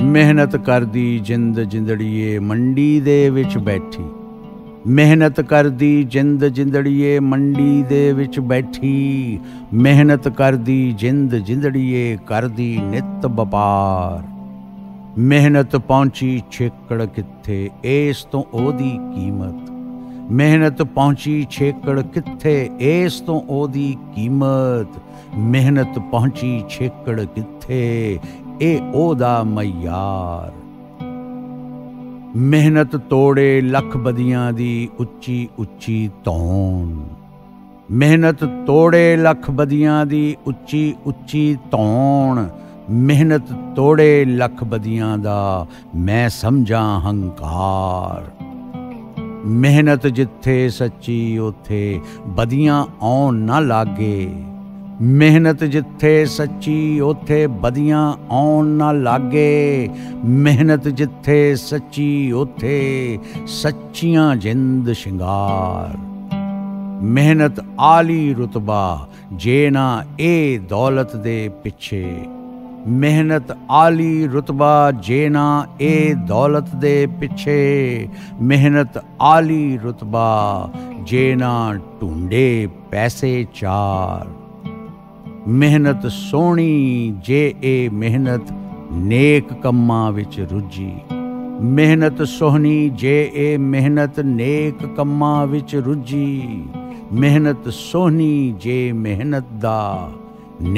मेहनत कर दी जिंद जिंदड़िए मंडी दे विच बैठी। मेहनत कर दी जिंद जिंदड़िए मंडी दे विच बैठी। मेहनत कर दी जिंद जिंदड़िए कर दी नित बपार। मेहनत पहुंची छेकड़ किथे एस तो ओदी कीमत। मेहनत पहुंची छेकड़ किथे एस तो ओदी कीमत। मेहनत पहुंची छेकड़ किथे ए ओदा मैयार। मेहनत तोड़े लख बदियां दी उच्ची उच्ची तौन। मेहनत तोड़े लख बदियां दी उच्ची उच्ची तौन। मेहनत तोड़े लख बदियां दा मैं समझा हंकार। मेहनत जिथे सच्ची उथे बदियां आउण ना लागे। मेहनत जिथे सच्ची उथे बदियां आउण ना लागे। मेहनत जिथे सच्ची उथे सच्चियां जिंद शिंगार। मेहनत आली रुतबा जे ना ए दौलत दे पिछे। मेहनत आली रुतबा जे ना ए दौलत दे पिछे। मेहनत आली रुतबा जे ना ढूंढे पैसे चार। मेहनत सोहणी जे ए मेहनत नेक कम्मा विच रुझी। मेहनत सोहणी जे ए मेहनत नेक कम्मा विच रुझी। मेहनत सोहणी जे मेहनत दा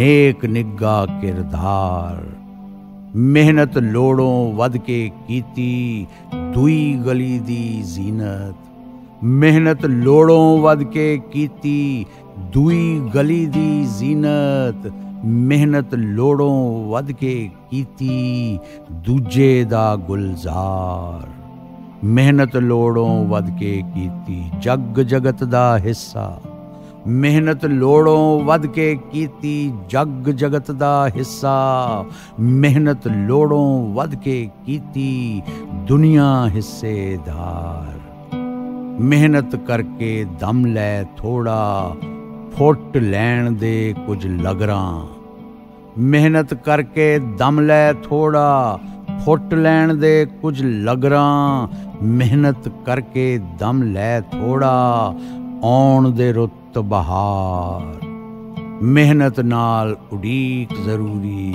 नेक निग्गा किरदार। मेहनत लोड़ों वध के कीती दुई गली दी जीनत। मेहनत लोड़ों वध के कीती दुई गली दी जीनत। मेहनत लोड़ों वध के कीती दूजे दा गुलजार। मेहनत लोड़ों वध के कीती जग जगत दा हिस्सा। मेहनत लोड़ों वध के कीती जग जगत दा हिस्सा। मेहनत लोड़ों वध के कीती दुनिया हिस्सेदार। मेहनत करके दम लै थोड़ा फुट लैण दे कुछ लगरां। मेहनत करके दम लै थोड़ा फुट लैण दे कुछ लगरां। मेहनत करके दम लै थोड़ा आउण दे रुत बहार। मेहनत नाल उडीक जरूरी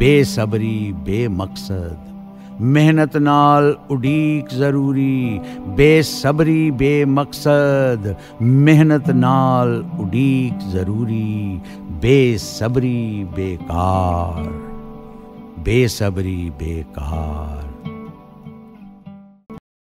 बेसबरी बेमकसद। मेहनत नाल उडीक जरूरी बेसबरी बेमकसद। मेहनत नाल उडीक जरूरी बेसबरी बेकार। बेसबरी बेकार।